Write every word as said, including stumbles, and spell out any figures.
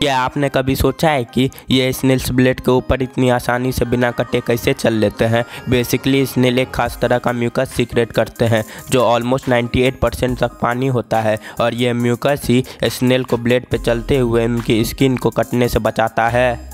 क्या आपने कभी सोचा है कि ये स्नेल्स ब्लेड के ऊपर इतनी आसानी से बिना कटे कैसे चल लेते हैं। बेसिकली स्नेल एक खास तरह का म्यूकस सीक्रेट करते हैं जो ऑलमोस्ट अट्ठानवे परसेंट तक पानी होता है और ये म्यूकस ही स्नेल को ब्लेड पे चलते हुए उनकी स्किन को कटने से बचाता है।